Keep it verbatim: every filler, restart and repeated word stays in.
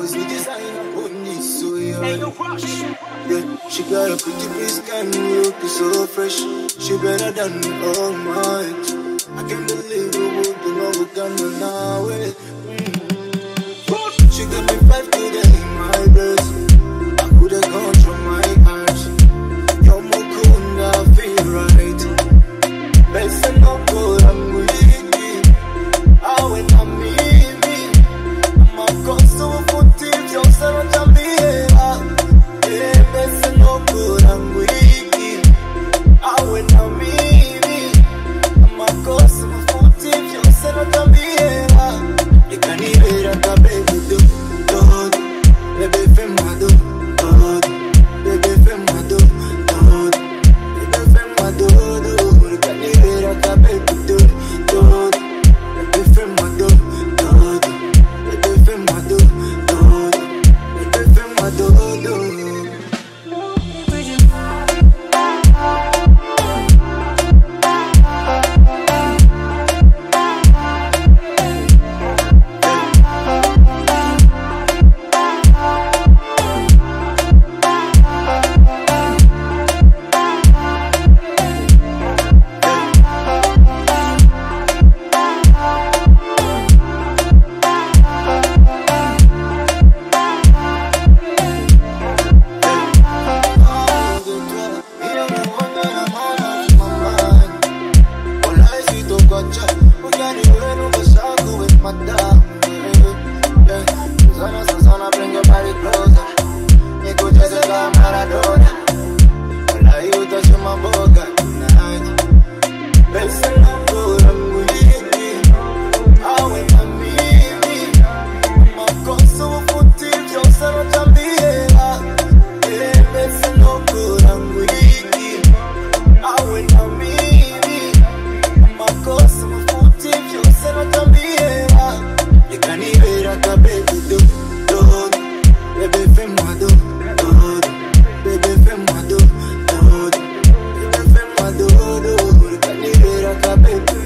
was the designer on this, so yeah. She got a pretty face, can look so fresh. She better than me, all mine. I can't believe we would do what we done on our way. She got me five today in my breast. I couldn't control my arms. You're more cool and I feel right. Best and not good, I'm leaving. I went on me. Baby,